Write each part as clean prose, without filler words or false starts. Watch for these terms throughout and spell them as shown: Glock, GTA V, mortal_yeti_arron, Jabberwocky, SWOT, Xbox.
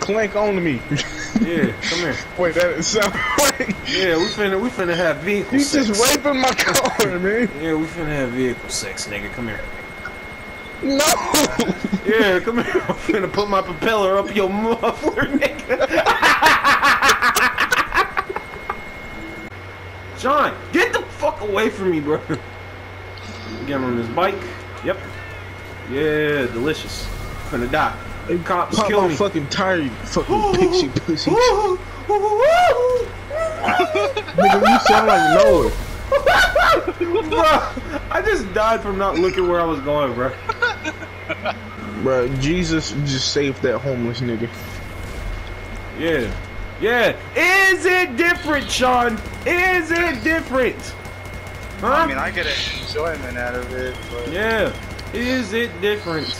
Clank on me. Yeah, come here. Wait, that is so. Yeah, we finna have vehicle sex. You just raping my car, man. Yeah, we finna have vehicle sex, nigga. Come here. No. Yeah, come here. I'm finna put my propeller up your muffler, nigga. John, get the fuck away from me, bro. Get him on this bike. Yep. Yeah, delicious. Finna die. They cops pop kill me. Fucking tired, you fucking pixie pussy. Nigga, you sound like Noah. Bro, I just died from not looking where I was going, bro. Bro, Jesus just saved that homeless nigga. Yeah. Yeah. Is it different, Sean? Is it different? Huh? I mean, I get an enjoyment out of it, but... Yeah. Is it different?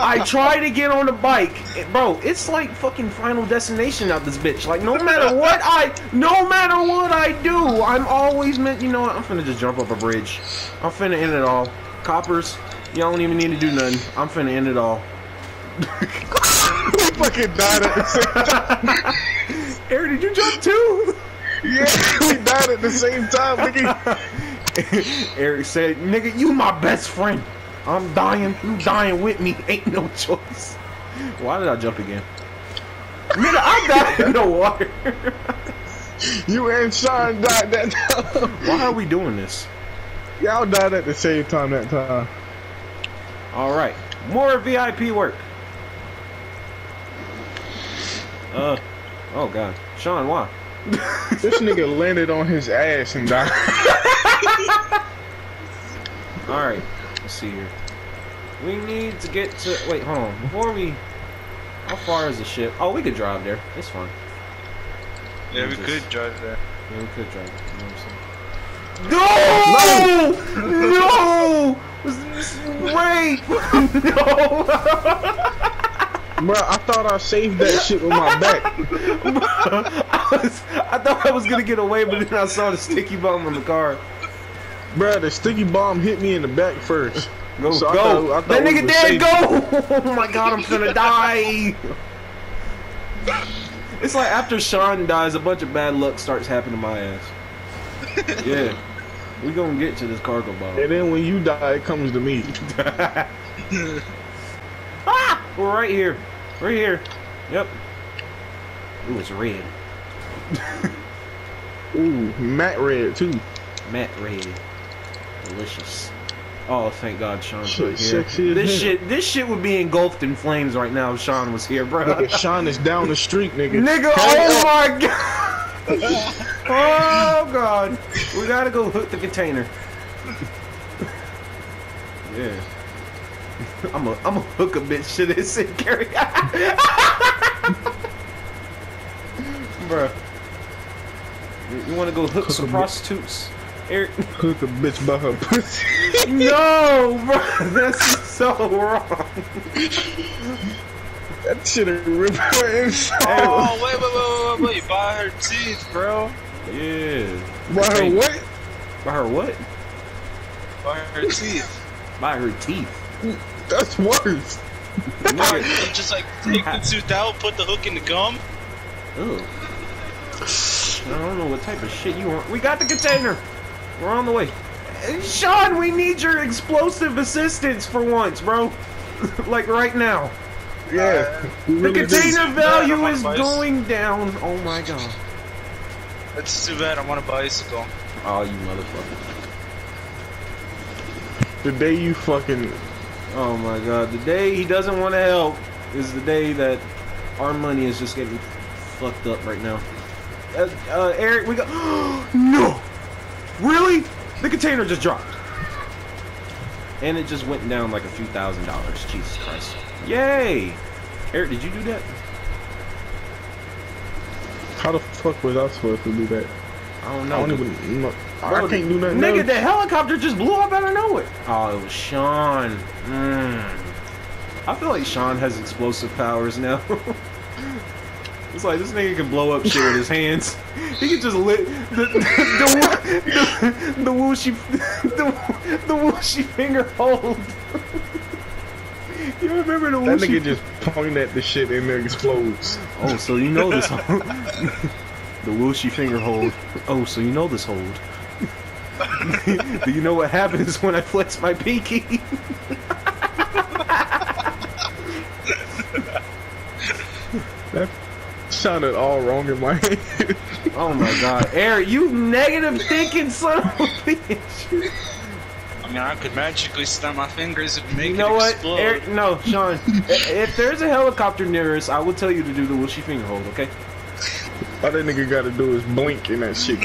I try to get on the bike, bro. It's like fucking Final Destination out this bitch. Like no matter what I do, I'm always meant. You know what? I'm finna just jump up a bridge. I'm finna end it all. Coppers, y'all don't even need to do nothing. I'm finna end it all. We fucking died at the same time. Aaron, did you jump too? Yeah, we died at the same time. Eric said, nigga, you my best friend. I'm dying. You dying with me. Ain't no choice. Why did I jump again? Nigga, I died in the water. You and Sean died that time. Why are we doing this? Y'all died at the same time that time. Alright. More VIP work. Oh god. Sean, why? This nigga landed on his ass and died. Alright, let's see here. We need to get to... Wait, hold on. Before we... How far is the ship? Oh, we could drive there. It's fine. Yeah, we could drive there. Yeah, we could drive there. You know what I'm saying? No! No! Wait! No! Bro, I thought I saved that shit with my back. Bro, I thought I was gonna get away, but then I saw the sticky bomb on the car. Bro, the sticky bomb hit me in the back first. Go, so go! I thought that nigga dead. Go! Oh my god, I'm gonna die. It's like after Sean dies, a bunch of bad luck starts happening to my ass. Yeah, we gonna get to this cargo bomb. And then when you die, it comes to me. Ah! We're right here. Right here. Yep. Ooh, it's red. Ooh, matte red, too. Matte red. Delicious. Oh, thank God Sean's right here. This shit would be engulfed in flames right now if Sean was here, bro. Nigga, Sean is down the street, nigga. Nigga, oh my God. Oh, God. We gotta go hook the container. Yeah. I'm a hook a bitch to this and carry out. Bruh. You wanna go hook some prostitutes? Eric? Hook a bitch by her pussy. No, bruh. That's so wrong. That shit is ripped her inside. Oh, wait. Buy her teeth, bro. Yeah. Buy her what? Buy her what? Buy her teeth. Buy her teeth. That's worse. Just like take the tooth out, put the hook in the gum. Ooh. I don't know what type of shit you want. We got the container. We're on the way. Sean, we need your explosive assistance for once, bro. Like right now. Yeah. Really the container value is going down. Oh my god. That's too bad. I'm on a bicycle. Oh, you motherfucker. The day you fucking. Oh my god, the day he doesn't want to help is the day that our money is just getting fucked up right now. Eric, we got... No! Really? The container just dropped. And it just went down like a few $1000s. Jesus Christ. Yay! Eric, did you do that? How the fuck was I supposed to do that? I don't know. I don't even, I can't do nothing. Nigga, the helicopter just blew up out of nowhere. Oh, it was Sean. I feel like Sean has explosive powers now. It's like this nigga can blow up shit with his hands. He can just lit the whooshy finger hold. You remember the one? That nigga just point at the shit and it explodes. Oh, so you know this hold. The Wushy finger hold. Oh, so you know this hold. Do you know what happens when I flex my pinky? That sounded all wrong in my head. Oh my god. Eric, you negative thinking son of a bitch. I mean, I could magically snap my fingers and make it explode. What? Eric, no, Sean. If there's a helicopter near us, I will tell you to do the Wushy finger hold, okay? All that nigga gotta do is blink and that shit.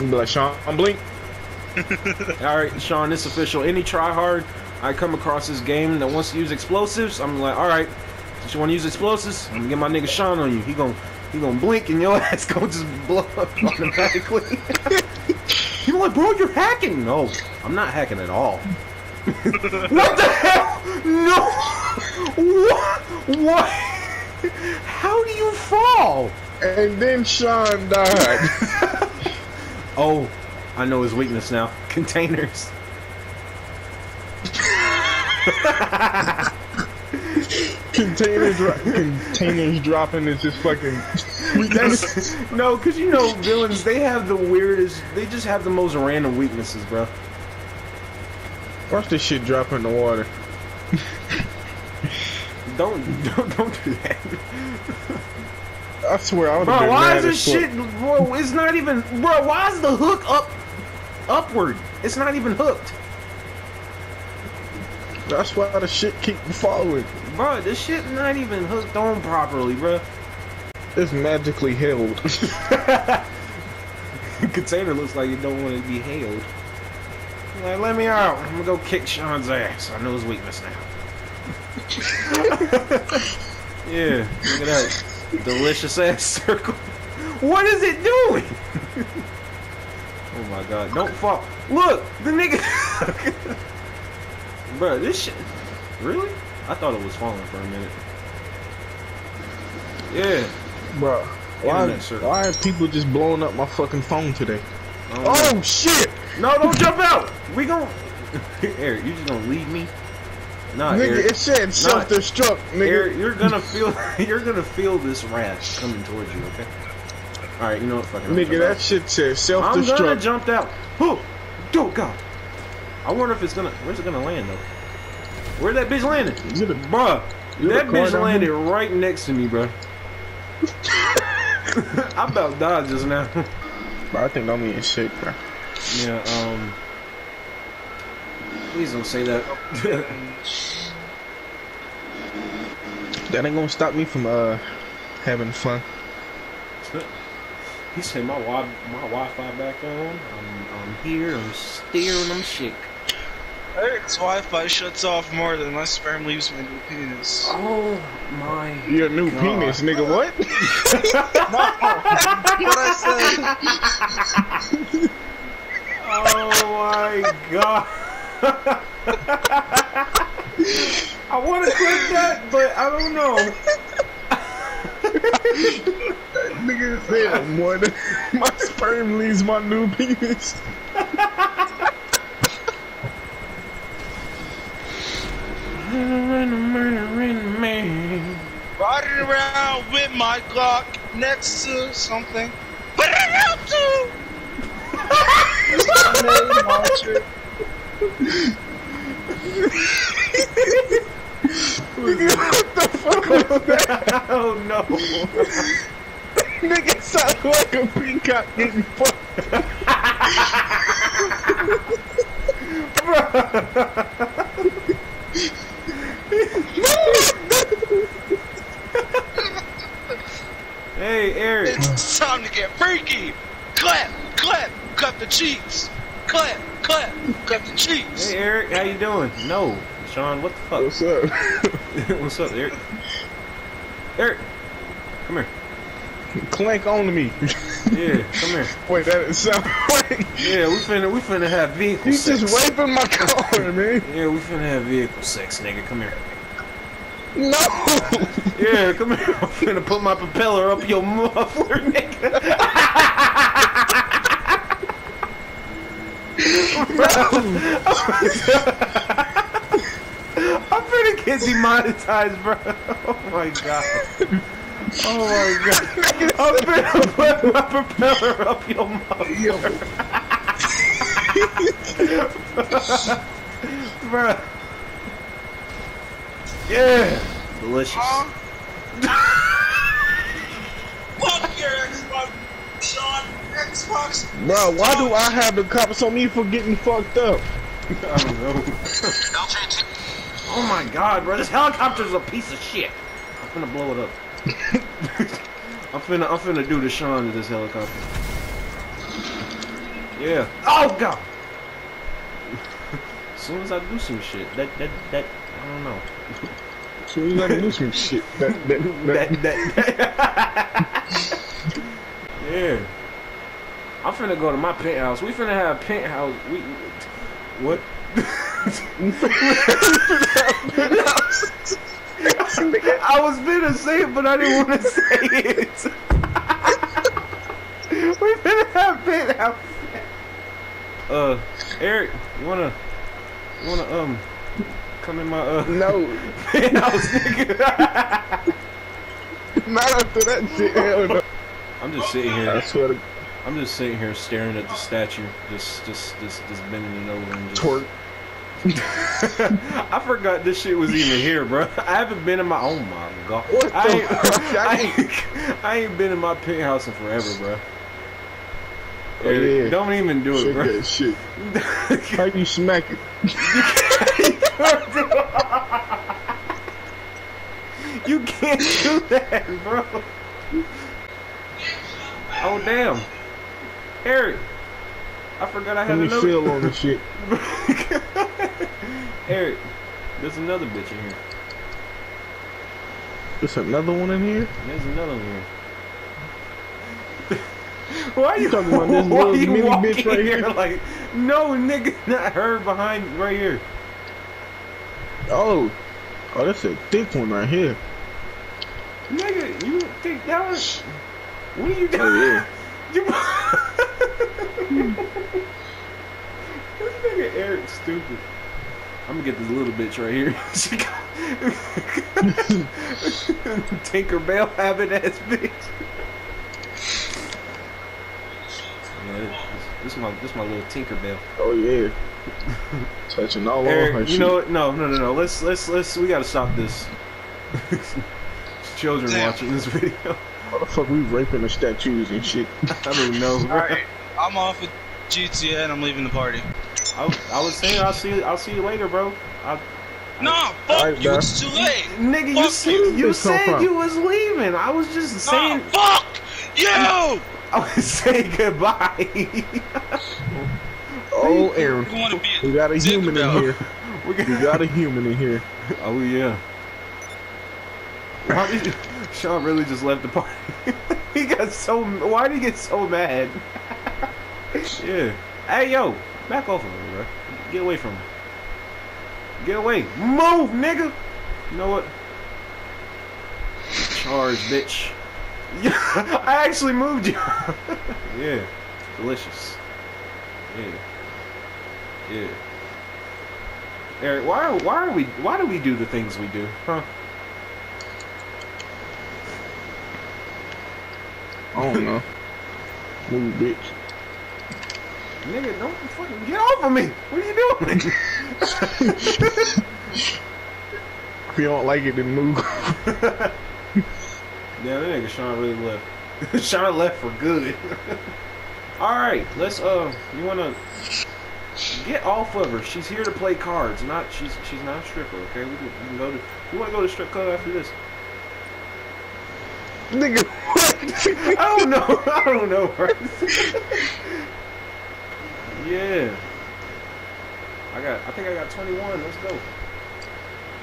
You be like, Sean, I'm blink. Alright, Sean, it's official. Any tryhard I come across this game that wants to use explosives, I'm like, alright, if you want to use explosives, I'm gonna get my nigga Sean on you. He gonna blink and your ass gonna just blow up automatically. You're like, bro, you're hacking. No, I'm not hacking at all. What the hell? No! What? What? How do you fall? And then Sean died. Oh, I know his weakness now. Containers. Containers dropping is just fucking. No, because you know villains, they have the weirdest. They just have the most random weaknesses, bro. Watch this shit drop in the water. Don't do that. I swear I would. Bro, why is this shit? Bro, it's not even. Bro, why is the hook upward? It's not even hooked. That's why the shit keep following. Bro, this shit not even hooked on properly, bro. It's magically held. Container looks like you don't want to be held. Like, let me out. I'm gonna go kick Sean's ass. I know his weakness now. Yeah, look at that delicious ass circle. What is it doing? Oh my god! Don't fall. Look, the nigga. Bro, this shit. Really? I thought it was falling for a minute. Yeah. Bro, why are people just blowing up my fucking phone today? Oh shit! No, don't jump out! We gon' Eric, you just gonna leave me? Nah, nigga, Eric, it said self-destruct, nigga. Eric, you're gonna feel this rash coming towards you, okay? Alright, you know what, fucking nigga, that shit says self-destruct. I'm gonna jump out. Oh, dude, god. I wonder if it's gonna. Where's it gonna land though? Where'd that bitch landed? Bruh, that bitch landed right next to me, bruh. I about died just now. Bro, I think I'm eating shit, bro. Yeah, please don't say that. That ain't gonna stop me from having fun. He said my Wi-Fi back on. I'm here. I'm steering. I'm sick. Eric's Wi-Fi shuts off more than my sperm leaves my new penis. Oh my! Your new penis, nigga. What? No, what I said. Oh my god! I want to click that, but I don't know. That nigga said more than my sperm leaves my new penis. Riding around with my Glock next to something. What did I do? What the fuck was that? Oh no. Nigga sounded like a peacock getting fucked. Hey, Eric. It's time to get freaky. Clap, clap, clap the cheeks. Clap, clap, clap the cheeks. Hey, Eric, how you doing? No, Sean, what the fuck? What's up? What's up, Eric? Eric, come here. Clank on to me. Yeah, come here. Wait, that is so funny. Yeah, we finna have vehicle sex. You just raping my car, man. Yeah, we finna have vehicle sex, nigga. Come here. No. Yeah, come here. I'm finna put my propeller up your muffler, nigga. I'm finna get demonetized, bro. Oh my god. Oh my god. I'm finna put my propeller up your mouth. Bro. Yeah. Delicious. Fuck your Xbox, Sean. Xbox. Bro, why do I have the cops on me for getting fucked up? I don't know. Oh my god, bro, this helicopter is a piece of shit. I'm finna blow it up. I'm finna do the Sean to this helicopter. Yeah. Oh god. As soon as I do some shit, I don't know. As soon as I do some shit, that. Yeah. I'm finna go to my penthouse. We finna have penthouse. What? I was finna say it, but I didn't want to say it. We finna have penthouse. Eric, wanna come in my no penthouse, nigga. Not after that shit. Hell no. I'm just sitting here. I swear to God. I'm just sitting here staring at the statue, just bending it over and just... Twerk. I forgot this shit was even here, bro. I haven't been in my... Oh my god. What I ain't been in my penthouse in forever, bro. Oh, yeah. Don't even do it, bro. Shit. How you smack it? You can't do that, bro. Oh damn, Eric! I forgot I had another. Let me feel on the shit. Eric, there's another bitch in here. There's another one in here. There's another one. Why are you talking about this little mini bitch right here? Like, no nigga, not her behind right here. Oh, oh, that's a thick one right here. Nigga, you think that was? What are you doing? Oh, yeah. This nigga Eric's stupid. I'm gonna get this little bitch right here. Tinkerbell habit ass bitch. Yeah, this my little Tinkerbell. Oh yeah. Touching all Eric, on her. You know what? No. Let's we gotta stop this. Children watching this video. Why the fuck we raping the statues and shit? I don't know. Alright, I'm off with GTA and I'm leaving the party. I was saying I'll see you later, bro. No, fuck right, you, it's too late. Nigga, you said you was leaving. I was just saying fuck you! I was saying goodbye. Oh Aaron. We got a human in here. We got a human in here. Oh yeah. Why did Sean really just left the party? He got so... Why did he get so mad? Yeah. Hey, yo. Back off of him, bro. Get away from him. Get away. Move, nigga! You know what? Charge, bitch. Yeah, I actually moved you. Yeah. Delicious. Yeah. Yeah. Eric, why do we do the things we do? Huh? I don't know. Move, bitch. Nigga, don't fucking get off of me! What are you doing? If you don't like it, then move. Yeah, that nigga Sean really left. Sean left for good. Alright, let's you wanna get off of her. She's here to play cards, not she's not a stripper, okay? We can go to go to strip club after this. Nigga, what? I don't know, bro. Yeah. I think I got 21, let's go.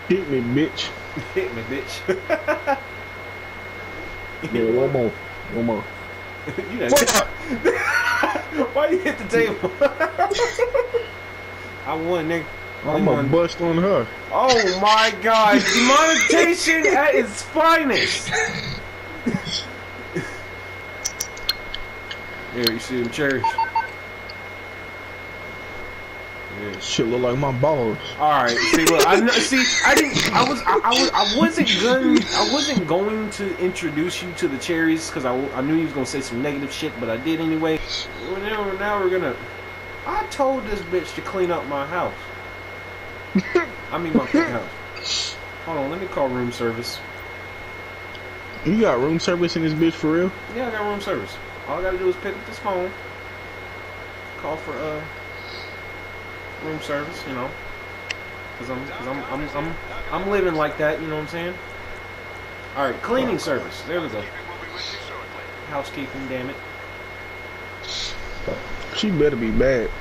Hit me, bitch. Hit me, bitch. Yeah, one more. You done hit. Why you hit the table? I won, nigga. I'm gonna bust on her. Oh my god, demonetization at its finest. Here, you see them chairs. Yeah. Shit look like my balls. All right, see, look, I wasn't going to introduce you to the cherries because I knew you was gonna say some negative shit, but I did anyway. Now we're gonna. I told this bitch to clean up my house. I mean my house. Hold on, let me call room service. You got room service in this bitch for real? Yeah, I got room service. All I gotta do is pick up this phone, call for room service, you know, cause I'm living like that, you know what I'm saying? All right, cleaning service. There we go. Housekeeping, damn it. She better be bad.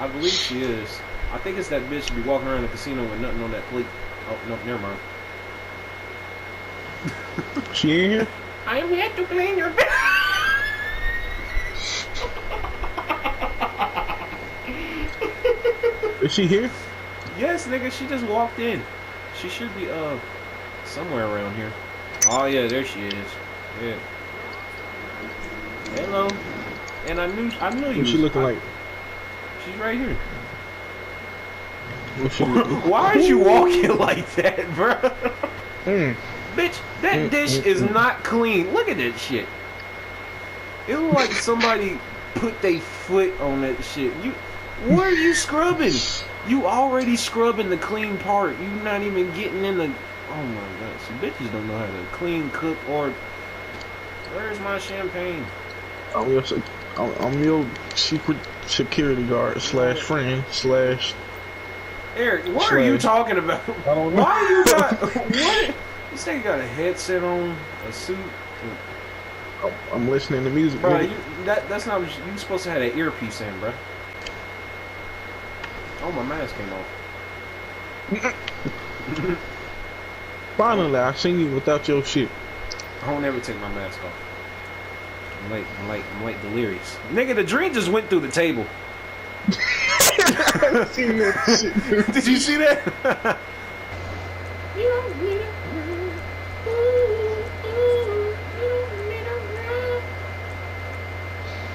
I believe she is. I think it's that bitch be walking around the casino with nothing on that plate. Oh no, never mind. She in here? I am here to clean your bed. Is she here? Yes, nigga. She just walked in. She should be somewhere around here. Oh yeah, there she is. Yeah. Hello. And I knew you. What's she looking like? She's right here. Why are you walking like that, bro? Mm. Bitch, that dish is not clean. Look at that shit. It look like somebody put their foot on that shit. You. What are you scrubbing? You already scrubbing the clean part. You not even getting in the... Oh my god, some bitches don't know how to clean, cook, or... Where's my champagne? I'm your secret security guard slash friend slash... Eric, what are you talking about? I don't know. Why are you not... What? This nigga got a headset on, a suit... I'm listening to music. Bro, that's not... You supposed to have that earpiece in, bro. Oh, my mask came off. Finally, I seen you without your shit. I don't ever take my mask off. I'm like delirious. Nigga, the dream just went through the table. I seen that shit. Did you see that?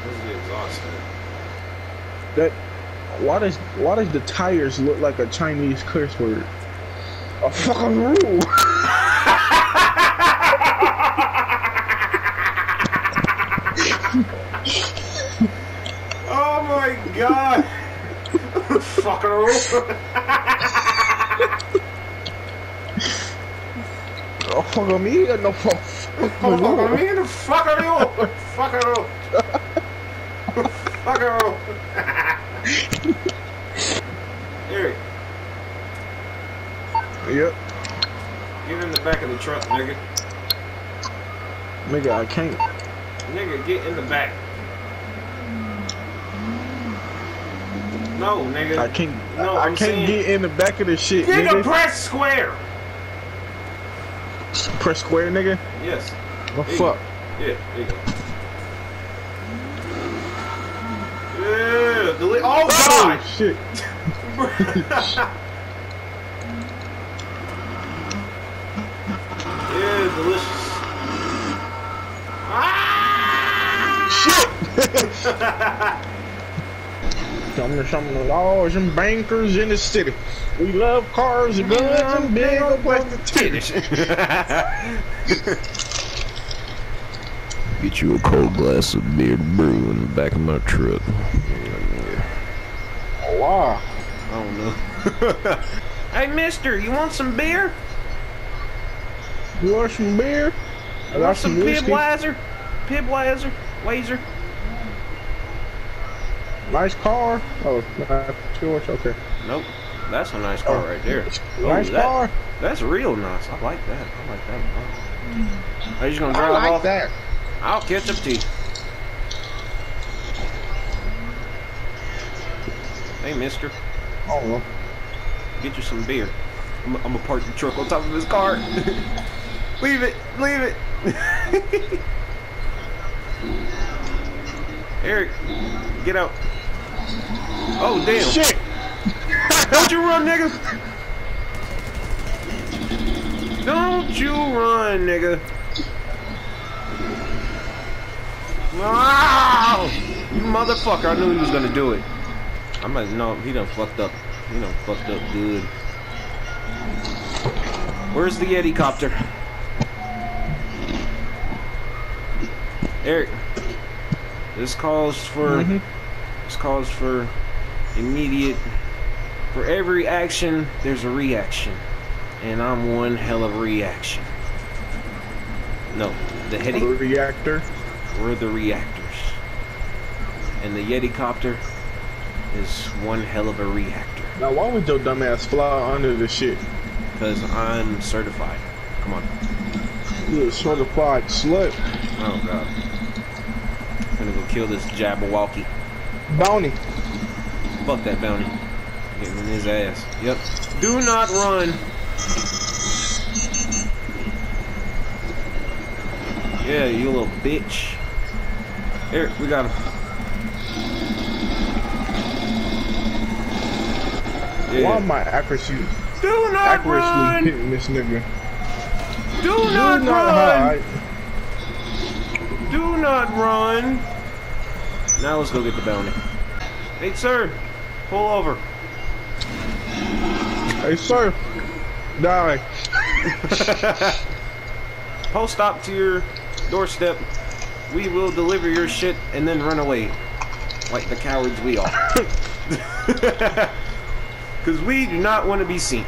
This is exhausting. That. Why does the tires look like a Chinese curse word? A fucking rule. Oh my god! Fucking rule. Oh fucking me and the fucking rule. Fucking rule. Fucking rule. Eric. Yep. Get in the back of the truck, nigga. Nigga, I can't. Nigga, get in the back. No, nigga. I can't. No, I can't get in the back of this shit, nigga. Nigga, press square. Press square, nigga? Yes. The fuck? Yeah, there you go. Oh god! Oh, shit. Yeah, delicious. Ah! Shit! Some laws and bankers in the city. We love cars and guns and big old plastic titties. Get you a cold glass of beer and brew in the back of my truck. Wow. I don't know. Hey, mister, you want some beer? You want some beer? I got some Pibweiser? Pibweiser? Wazer? Nice car. Oh, not yours. Okay. Nope. That's a nice car right there. Nice car. That's real nice. I like that. I like that. Are you just going to drive off? That. I'll catch up to you. Hey, mister. Oh, well. Get you some beer. I'm gonna park the truck on top of his car. Leave it. Leave it. Eric, get out. Oh, damn. Shit. Don't you run, nigga. Don't you run, nigga. Wow. You motherfucker. I knew he was gonna do it. I might know he done fucked up. He done fucked up good. Where's the Yeti copter? Eric, this calls for immediate. For every action, there's a reaction, and I'm one hell of a reaction. No, the Yeti. We're the reactor. We're the reactors, and the Yeti copter is one hell of a reactor. Now, why would your dumbass fly under this shit? Because I'm certified. Come on. You're a certified slut. Oh, God. I'm gonna go kill this Jabberwocky. Bounty. Fuck that bounty. Getting in his ass. Yep. Do not run. Yeah, you little bitch. Here, we got him. Yeah. Why my accuracy? Do not run! Hitting this nigga. Do not run! Hide. Do not run! Now let's go get the bounty. Hey, sir! Pull over. Hey, sir! Die. Post stop to your doorstep. We will deliver your shit and then run away. Like the cowards we are. Because we do not want to be seen.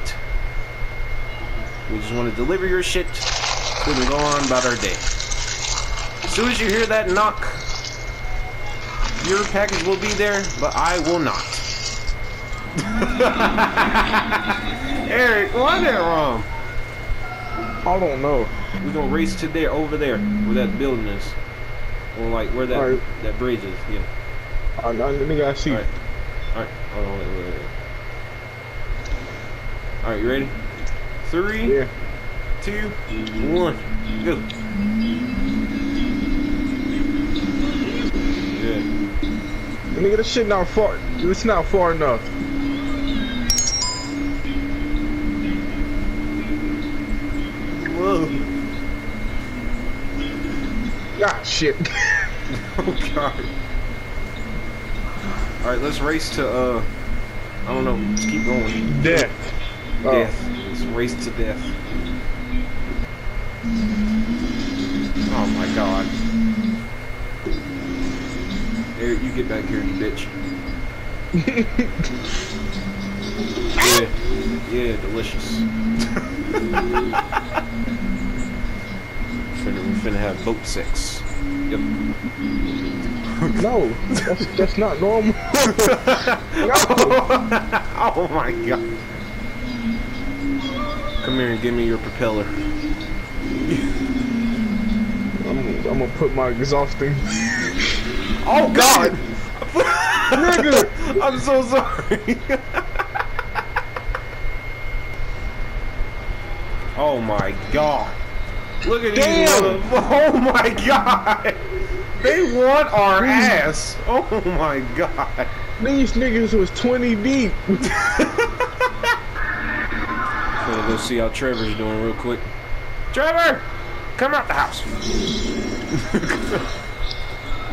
We just want to deliver your shit so we can go on about our day. As soon as you hear that knock, your package will be there, but I will not. Eric, why that wrong? I don't know. We're going to race to there, over there, where that building is. Or like where that, right. That bridge is, yeah. I see. Alright, hold on, wait. All right, you ready? 3, 2, 1, go. Yeah. Nigga, this shit not far. It's not far enough. Whoa. Ah, shit. Oh God. All right, let's race to I don't know. Let's keep going. Death. Death. Oh. It's race to death. Oh my God. Eric, you get back here, you bitch. Yeah, delicious. We're finna have boat sex. Yep. No, that's not normal. Oh my God. Come here and give me your propeller. I'm gonna put my exhaust in. Oh God! Nigga! I'm so sorry. Oh my God. Look at these. Oh my God. They want our ass. Oh my God. These niggas was 20 deep. Let's see how Trevor's doing real quick. Trevor! Come out the house.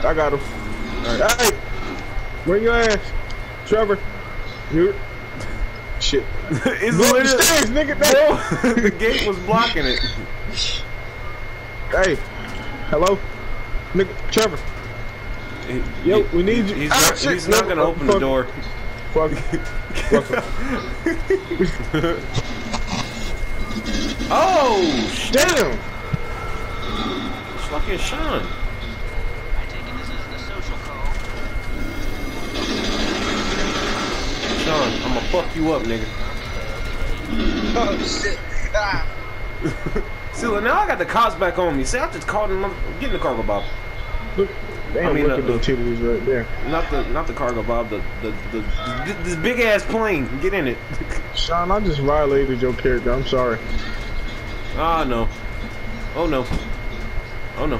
I got him. Alright. Hey! Where your ass? Trevor. You shit. It's literally the stairs, nigga. The gate was blocking it. Hey. Hello? Nigga, Trevor. Yo, we need you. He's not gonna open the door. Fuck. Fuck. Oh, shit. Damn! It's lucky as Sean. I take it this is the social call. Sean, I'm gonna fuck you up, nigga. Oh, shit. Ah. See, look, now I got the cops back on me. See, I just called him. Get in the cargo bob. Look, damn, I mean, look at those titties right there. Not the cargo bob, this big-ass plane. Get in it. Sean, I just violated your character. I'm sorry. Ah, no. Oh no. Oh no.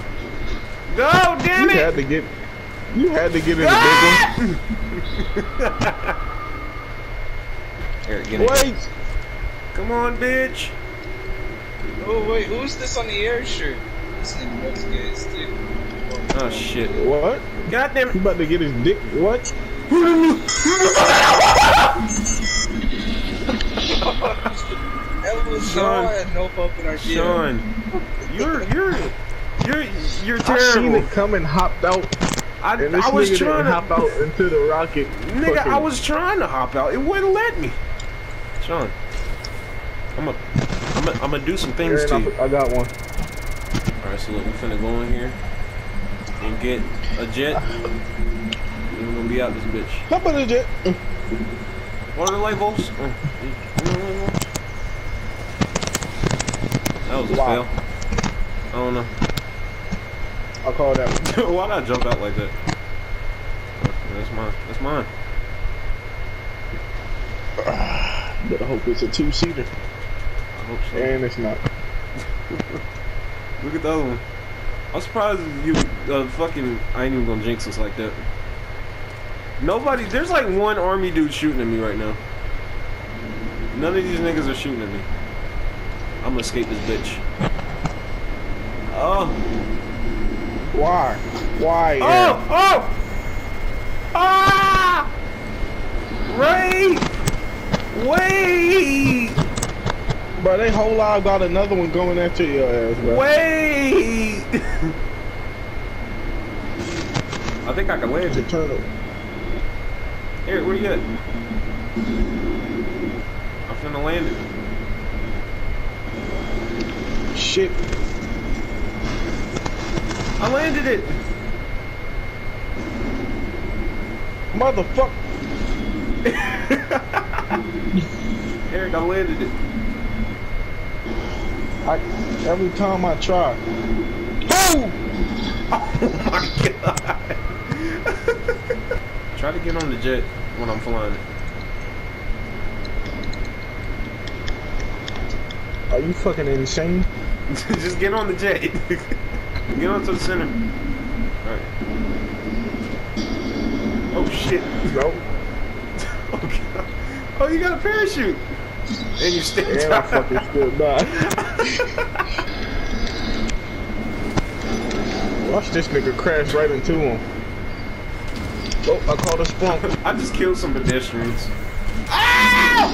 Go, damn it! You had to get in the big one. Eric, get in. Wait! Come on, bitch! Oh wait, who's this on the air shirt? This nigga looks good, dude. Oh shit. What? God damn it! He about to get his dick. What? That was Sean. I had no fucking idea. Sean, you're terrible. I seen it come and hopped out. I was trying to hop out into the rocket. Nigga, fucking. I was trying to hop out. It wouldn't let me. Sean, I'm gonna do some things to you. I got one. All right, so look, we finna go in here and get a jet. We're gonna be out this bitch. How about a jet? What are the light bulbs? That was a fail. I don't know. I'll call that one. Why'd I jump out like that? That's mine. That's mine. Better hope it's a two-seater. I hope so. And it's not. Look at the other one. I'm surprised you fucking... I ain't even gonna jinx us like that. Nobody... There's like one army dude shooting at me right now. None of these niggas are shooting at me. I'm gonna escape this bitch. Oh. Why? Why? Oh! Oh! Ah! Rape! Wait! Bro, they whole lot got another one going after your ass, bro. Wait! I think I can land it. Turtle. Here, where you at? I'm finna land it. Shit. I landed it. Motherfucker. Eric, I landed it. Every time I try. Oh! Oh my god. Try to get on the jet when I'm flying it. Are you fucking insane? Just get on the jet. Get on to the center. Alright. Oh shit. Nope. Oh, God. Oh, you got a parachute. And you still die. I fucking still die. Watch this nigga crash right into him. Oh, I called a spawn. I just killed some pedestrians. Ow!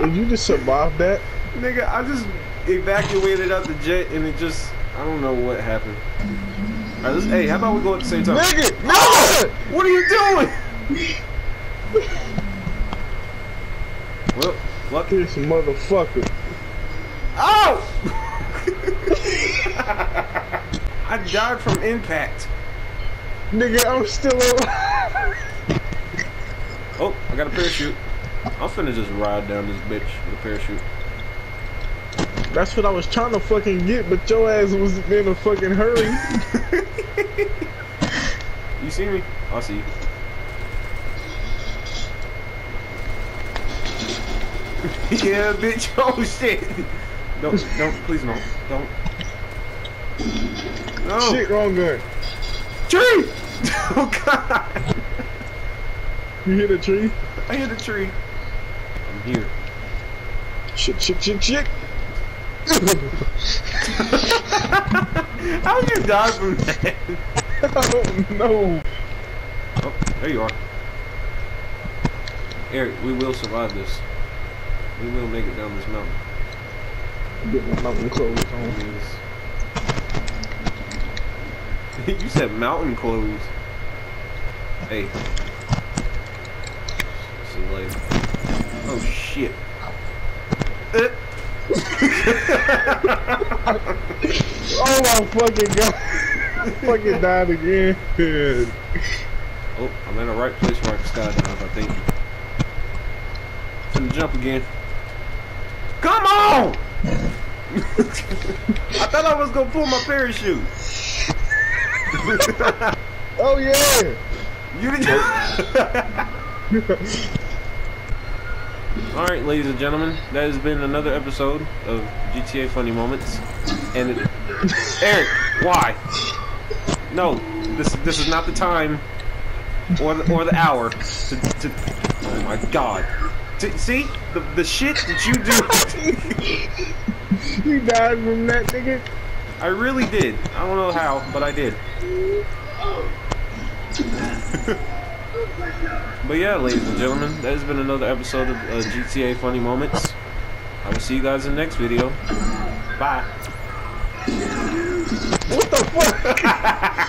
Did you just survive that? Nigga, I just evacuated out the jet and it just... I don't know what happened. All right, hey, how about we go at the same time? Nigga! No! Oh, what are you doing? Well, lucky this motherfucker. Oh! I died from impact. Nigga, I'm still alive. Oh, I got a parachute. I'm finna just ride down this bitch with a parachute. That's what I was trying to fucking get, but your ass was in a fucking hurry. You see me? I see you. Yeah, bitch. Oh shit. Don't, please don't. No. Shit, wrong gun. Tree! Oh god. You hit a tree? I hit a tree. I'm here. Shit. How did you die from that? I don't know. Oh, there you are. Eric, we will survive this. We will make it down this mountain. Get my mountain clothes on. You said mountain clothes. Hey. See you later. Oh shit. Oh my fucking god. I fucking died again. Oh, I'm in the right place where I can skydive, I think. Gonna jump again. Come on! I thought I was gonna pull my parachute. Oh yeah! You didn't. Alright, ladies and gentlemen, that has been another episode of GTA Funny Moments. And it... Eric, why? No, this is not the time or the hour to... Oh my god. See? The shit that you do. You died from that, nigga. I really did. I don't know how, but I did. But yeah, ladies and gentlemen, that has been another episode of GTA Funny Moments. I will see you guys in the next video. Bye. What the fuck?